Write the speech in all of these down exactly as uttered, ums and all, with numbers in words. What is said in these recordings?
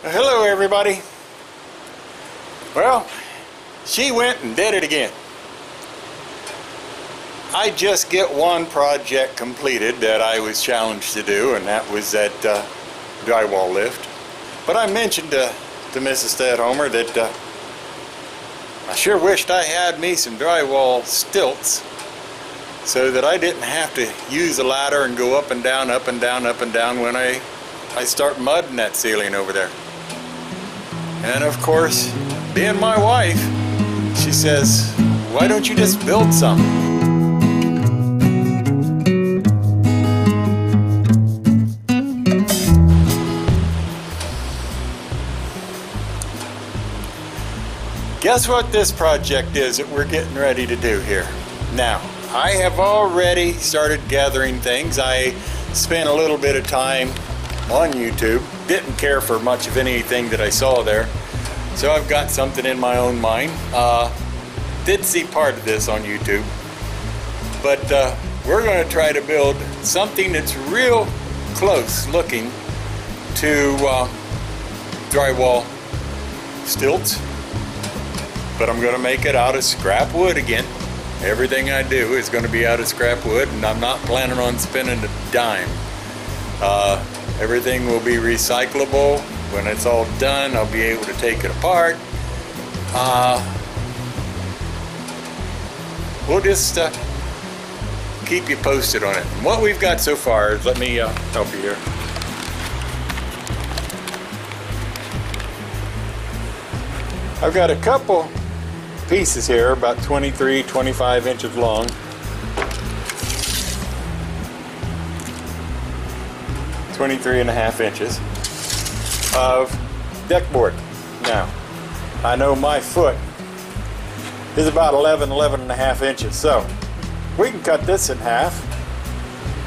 Well, hello everybody. Well, she went and did it again. I just get one project completed that I was challenged to do, and that was that uh, drywall lift. But I mentioned uh, to Missus Stedhomer that uh, I sure wished I had me some drywall stilts so that I didn't have to use a ladder and go up and down, up and down, up and down when I, I start mudding that ceiling over there. And of course, being my wife, she says, why don't you just build some? Guess what this project is that we're getting ready to do here. Now, I have already started gathering things. I spent a little bit of time on YouTube. Didn't care for much of anything that I saw there. So I've got something in my own mind. Uh, did see part of this on YouTube. But uh, we're going to try to build something that's real close looking to uh, drywall stilts. But I'm going to make it out of scrap wood again. Everything I do is going to be out of scrap wood, and I'm not planning on spending a dime. Uh, everything will be recyclable. When it's all done, I'll be able to take it apart. Uh, we'll just uh, keep you posted on it. And what we've got so far is, let me uh, help you here. I've got a couple pieces here, about twenty-three, twenty-five inches long. twenty-three and a half inches of deck board. Now, I know my foot is about eleven, eleven and a half inches, so we can cut this in half,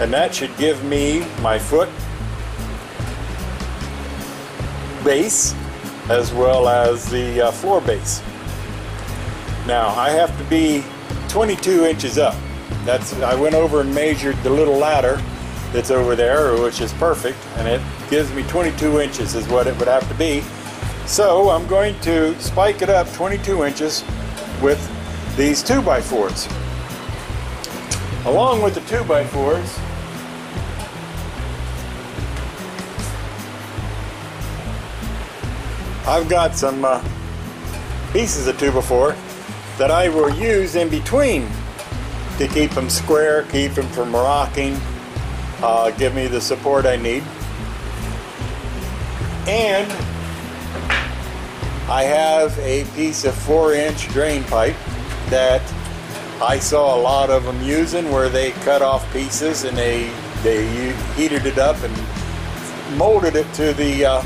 and that should give me my foot base as well as the uh, floor base. Now, I have to be twenty-two inches up. That's, I went over and measured the little ladder that's over there, which is perfect, and it gives me twenty-two inches is what it would have to be. So I'm going to spike it up twenty-two inches with these two by fours. Along with the two by fours, I've got some uh, pieces of two by four that I will use in between to keep them square, keep them from rocking, uh, give me the support I need. And I have a piece of four inch drain pipe that I saw a lot of them using, where they cut off pieces and they, they heated it up and molded it to the uh,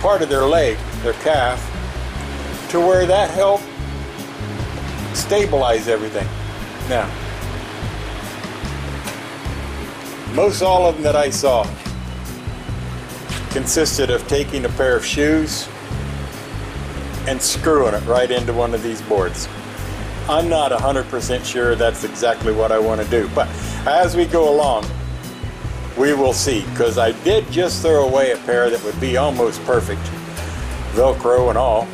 part of their leg, their calf, to where that helped stabilize everything. Now, most all of them that I saw consisted of taking a pair of shoes and screwing it right into one of these boards. I'm not one hundred percent sure that's exactly what I want to do, but as we go along, we will see, because I did just throw away a pair that would be almost perfect, Velcro and all.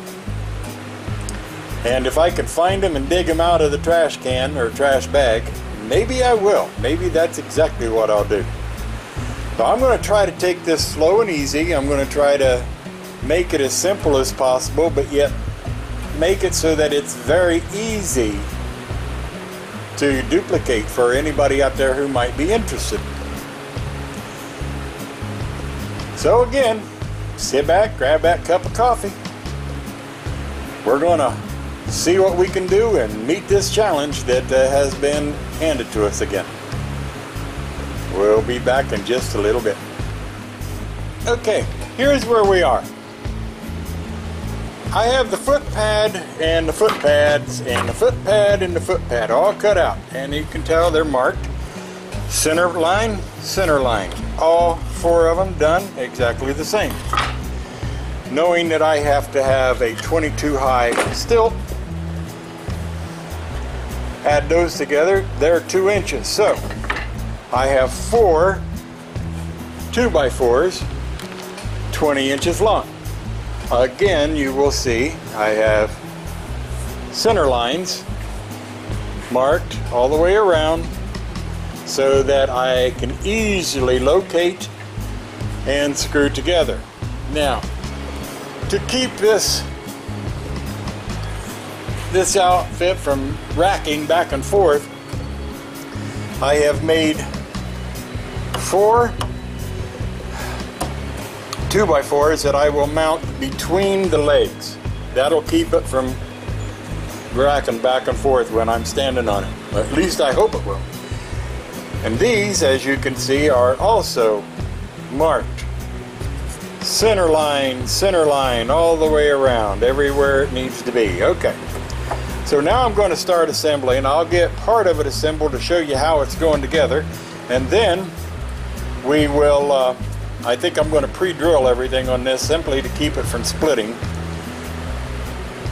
And if I can find them and dig them out of the trash can or trash bag, maybe I will. Maybe that's exactly what I'll do. So I'm going to try to take this slow and easy. I'm going to try to make it as simple as possible, but yet make it so that it's very easy to duplicate for anybody out there who might be interested. So again, sit back, grab that cup of coffee. We're going to see what we can do and meet this challenge that uh, has been handed to us again. We'll be back in just a little bit. Okay, here's where we are. I have the foot pad and the foot pads and the foot pad and the foot pad all cut out, and you can tell they're marked center line, center line. All four of them done exactly the same. Knowing that I have to have a twenty-two high stilt, add those together, they're two inches. So I have four two by fours twenty inches long. Again, you will see I have center lines marked all the way around so that I can easily locate and screw together. Now, to keep this this outfit from racking back and forth, I have made four two by fours that I will mount between the legs. That'll keep it from racking back and forth when I'm standing on it. Or at least I hope it will. And these, as you can see, are also marked. Center line, center line, all the way around, everywhere it needs to be. Okay. So now I'm going to start assembly, and I'll get part of it assembled to show you how it's going together. And then we will, uh, I think I'm going to pre-drill everything on this simply to keep it from splitting.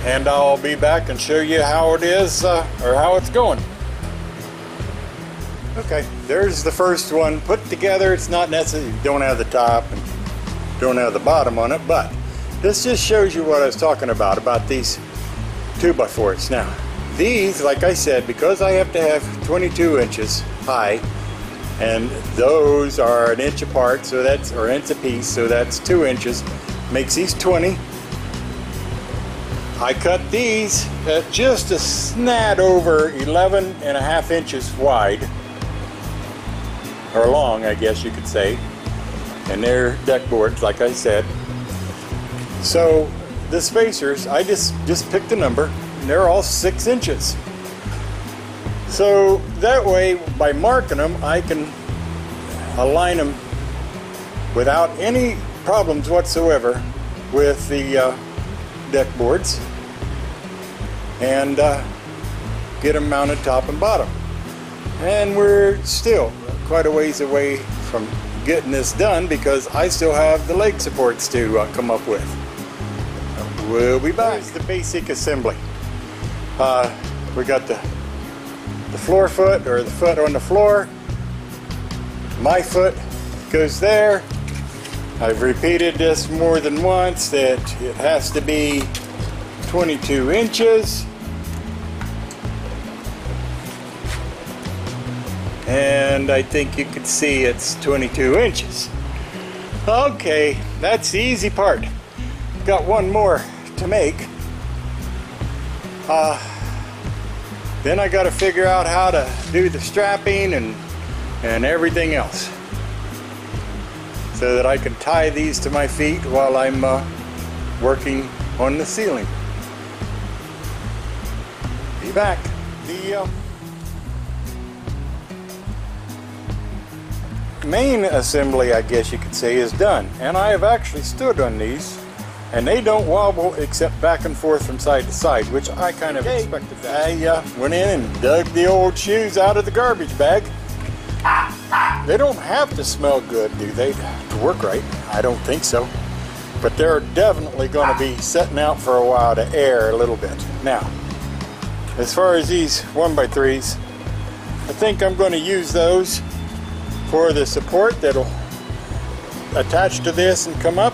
And I'll be back and show you how it is, uh, or how it's going. Okay, there's the first one put together. It's not necessarily, don't have the top and don't have the bottom on it, but this just shows you what I was talking about, about these two by fours. Now, these, like I said, because I have to have twenty-two inches high, and those are an inch apart, so that's, or inch apiece, so that's two inches, makes these twenty. I cut these at just a snad over eleven and a half inches wide, or long, I guess you could say, and they're deck boards, like I said. So the spacers, I just, just picked a number, and they're all six inches. So that way, by marking them, I can align them without any problems whatsoever with the uh, deck boards, and uh, get them mounted top and bottom. And we're still quite a ways away from getting this done because I still have the leg supports to uh, come up with. We'll be back. Here's the basic assembly. Uh, we got the, the floor foot, or the foot on the floor. My foot goes there. I've repeated this more than once, that it has to be twenty-two inches. And I think you can see it's twenty-two inches. Okay, that's the easy part. Got one more to make. Uh, then I got to figure out how to do the strapping and and everything else, so that I can tie these to my feet while I'm uh, working on the ceiling. Be back. The uh, main assembly, I guess you could say, is done, and I have actually stood on these. And they don't wobble except back and forth from side to side, which I kind of okay. expected that. I uh, went in and dug the old shoes out of the garbage bag. They don't have to smell good, do they, to work right? I don't think so. But they're definitely going to be sitting out for a while to air a little bit. Now, as far as these one by threes, I think I'm going to use those for the support that'll attach to this and come up.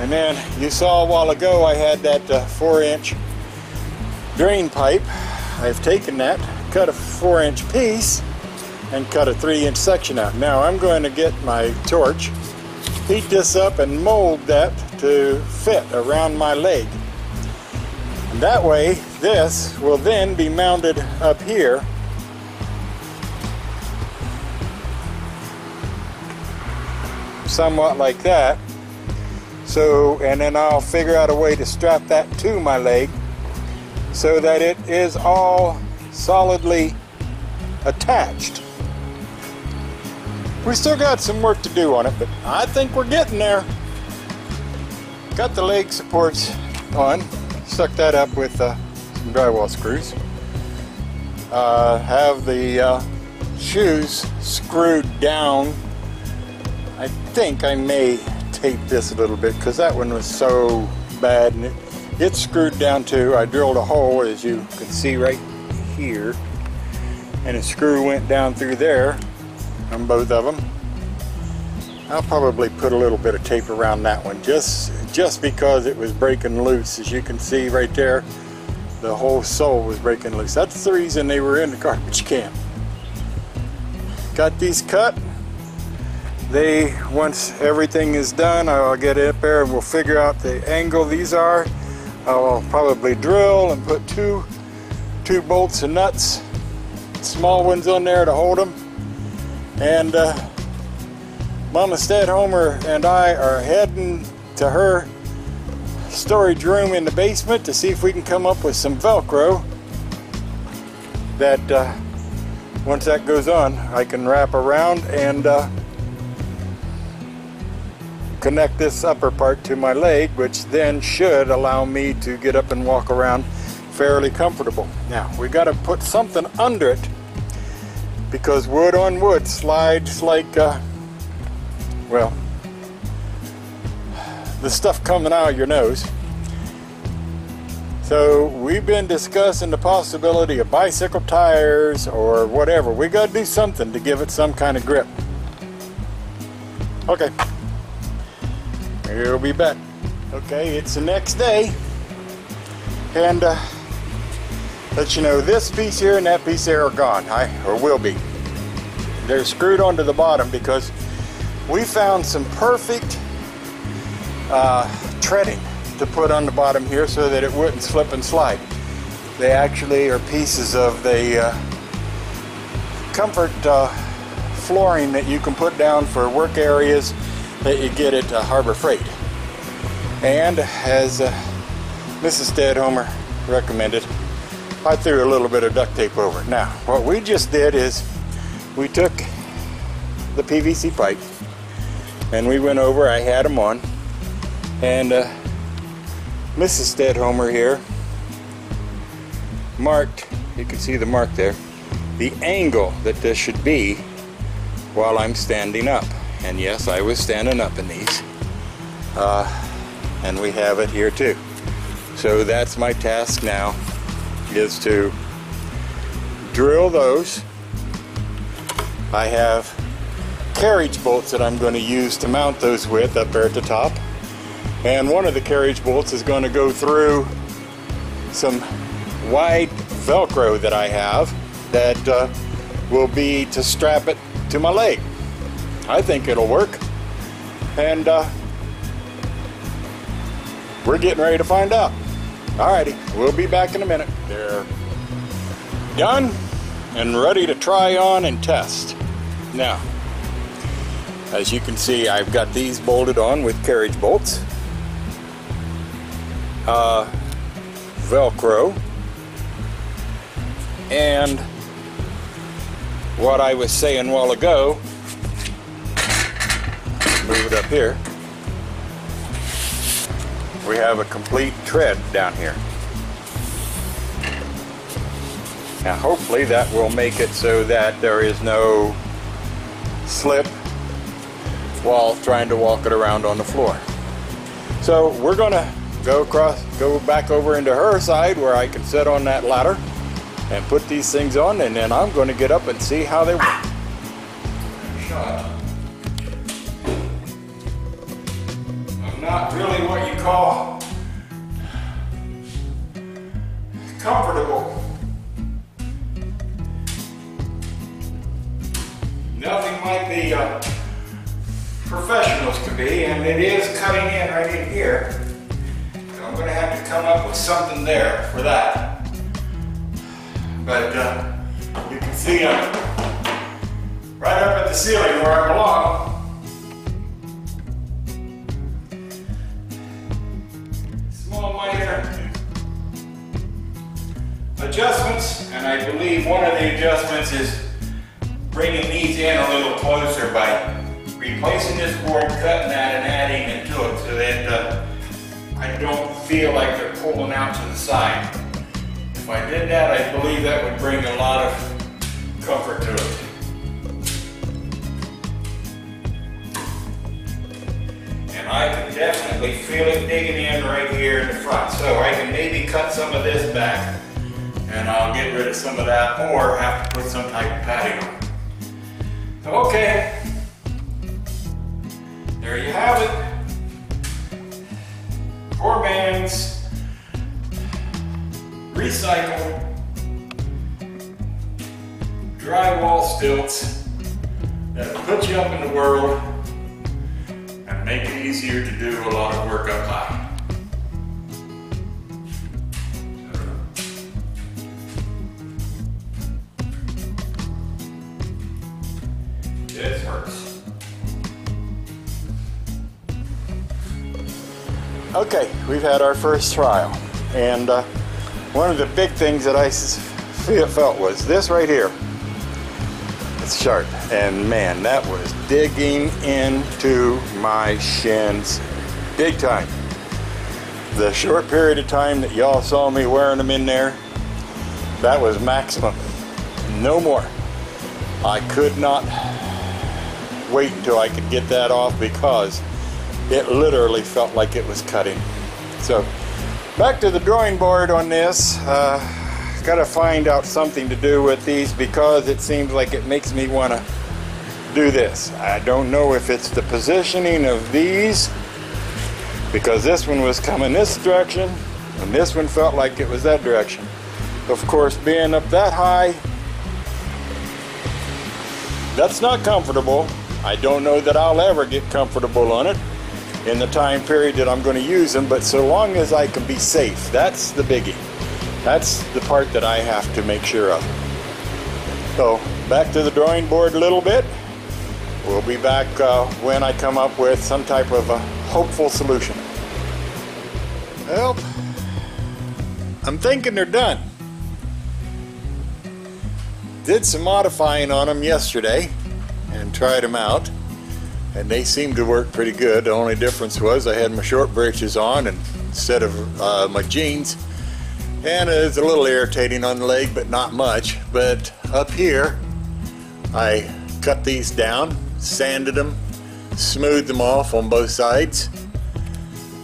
And then you saw a while ago I had that uh, four inch drain pipe. I've taken that, cut a four inch piece, and cut a three inch section out. Now I'm going to get my torch, heat this up, and mold that to fit around my leg. And that way this will then be mounted up here. Somewhat like that. So, and then I'll figure out a way to strap that to my leg so that it is all solidly attached. We still got some work to do on it, but I think we're getting there. Got the leg supports on, stuck that up with uh, some drywall screws. Uh, have the uh, shoes screwed down. I think I may tape this a little bit because that one was so bad, and it, it's screwed down too. I drilled a hole, as you can see right here, and a screw went down through there on both of them. I'll probably put a little bit of tape around that one just just because it was breaking loose. As you can see right there, the whole sole was breaking loose. That's the reason they were in the garbage can. Got these cut. They, once everything is done, I'll get up there and we'll figure out the angle these are. I'll probably drill and put two two bolts and nuts, small ones on there to hold them. And uh, Mama Stedhomer and I are heading to her storage room in the basement to see if we can come up with some Velcro that uh, once that goes on, I can wrap around and uh, connect this upper part to my leg, which then should allow me to get up and walk around fairly comfortable. Now we got to put something under it because wood on wood slides like uh, well, the stuff coming out of your nose. So we've been discussing the possibility of bicycle tires or whatever. We gotta do something to give it some kind of grip. Okay, we'll be back. Okay, it's the next day, and uh, let you know this piece here and that piece there are gone, I or will be. They're screwed onto the bottom because we found some perfect uh, treading to put on the bottom here so that it wouldn't slip and slide. They actually are pieces of the uh, comfort uh, flooring that you can put down for work areas that you get at uh, Harbor Freight. And as uh, Missus Stedhomer recommended, I threw a little bit of duct tape over it. Now, what we just did is we took the P V C pipe and we went over, I had them on, and uh, Missus Stedhomer here marked, you can see the mark there, the angle that this should be while I'm standing up. And yes, I was standing up in these. Uh, and we have it here too. So that's my task now, is to drill those. I have carriage bolts that I'm going to use to mount those with up there at the top, and one of the carriage bolts is going to go through some wide Velcro that I have that uh, will be to strap it to my leg. I think it'll work, and uh, we're getting ready to find out. Alrighty, we'll be back in a minute. They're done and ready to try on and test. Now, as you can see, I've got these bolted on with carriage bolts, uh, Velcro, and what I was saying a while ago, move it up here, we have a complete tread down here. Now hopefully that will make it so that there is no slip while trying to walk it around on the floor. So we're gonna go across, go back over into her side where I can sit on that ladder and put these things on, and then I'm gonna get up and see how they work. I'm not really what you call comfortable. Nothing like the uh, professionals can be, and it is cutting in right in here. So I'm going to have to come up with something there for that. But uh, you can see I'm right up at the ceiling where I belong. Small minor adjustments, and I believe one of the adjustments is bringing these in a little closer by replacing this board, cutting that, and adding it to it so that uh, I don't feel like they're pulling out to the side. If I did that, I believe that would bring a lot of comfort to it. And I can definitely feel it digging in right here in the front. So I can maybe cut some of this back, and I'll get rid of some of that, or have to put some type of padding on. Okay, There you have it. Core bands, recycle, drywall stilts that'll put you up in the world and make it easier to do a lot of work up high. This hurts. Okay, we've had our first trial, and uh, one of the big things that I felt was this right here. It's sharp, and man, that was digging into my shins big time. The short period of time that y'all saw me wearing them in there, that was maximum, no more. I could not wait until I could get that off because it literally felt like it was cutting. So back to the drawing board on this. Uh, gotta find out something to do with these because it seems like it makes me want to do this. I don't know if it's the positioning of these, because this one was coming this direction and this one felt like it was that direction. Of course, being up that high, that's not comfortable. I don't know that I'll ever get comfortable on it in the time period that I'm going to use them, but so long as I can be safe, that's the biggie. That's the part that I have to make sure of. So back to the drawing board a little bit. We'll be back uh, when I come up with some type of a hopeful solution. Well, I'm thinking they're done. Did some modifying on them yesterday and tried them out, and they seemed to work pretty good. The only difference was I had my short breeches on and instead of uh, my jeans, and it's a little irritating on the leg, but not much. But up here I cut these down, sanded them, smoothed them off on both sides,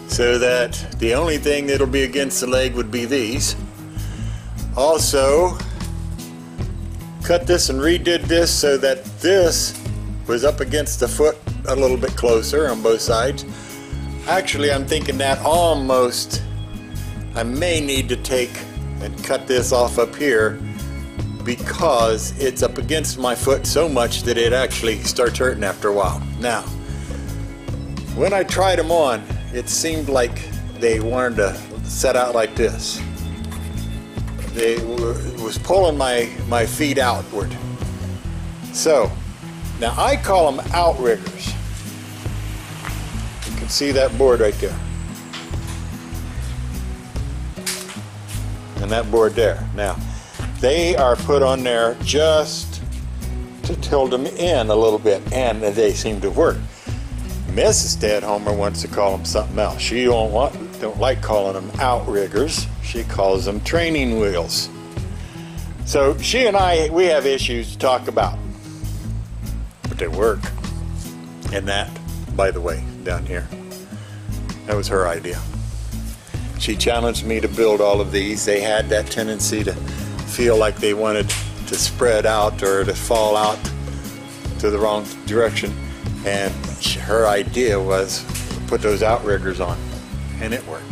so that the only thing that'll be against the leg would be these. Also cut this and redid this so that this was up against the foot a little bit closer on both sides. Actually, I'm thinking that almost I may need to take and cut this off up here because it's up against my foot so much that it actually starts hurting after a while. Now, when I tried them on, it seemed like they wanted to set out like this. They were, was pulling my, my feet outward. So, now I call them outriggers. You can see that board right there. And that board there. Now, they are put on there just to tilt them in a little bit, and they seem to work. Missus Stedhomer wants to call them something else. She don't want, don't like calling them outriggers. She calls them training wheels. So she and I, we have issues to talk about, but they work. And that, by the way, down here, that was her idea. She challenged me to build all of these. They had that tendency to feel like they wanted to spread out or to fall out to the wrong direction. And her idea was to put those outriggers on, and it worked.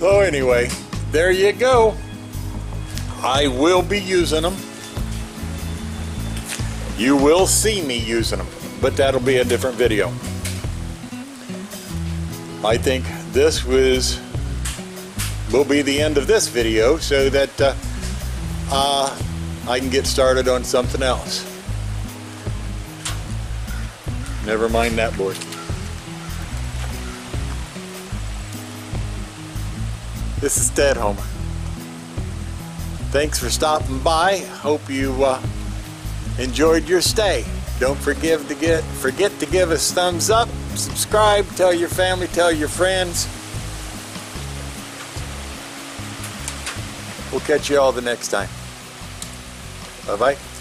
So anyway, there you go. I will be using them. You will see me using them, but that'll be a different video. I think this was will be the end of this video so that uh, uh, I can get started on something else. Never mind that board. This is Stedhomer. Thanks for stopping by. Hope you uh, enjoyed your stay. Don't forgive to get, forget to give us thumbs up, subscribe, tell your family, tell your friends. We'll catch you all the next time. Bye-bye.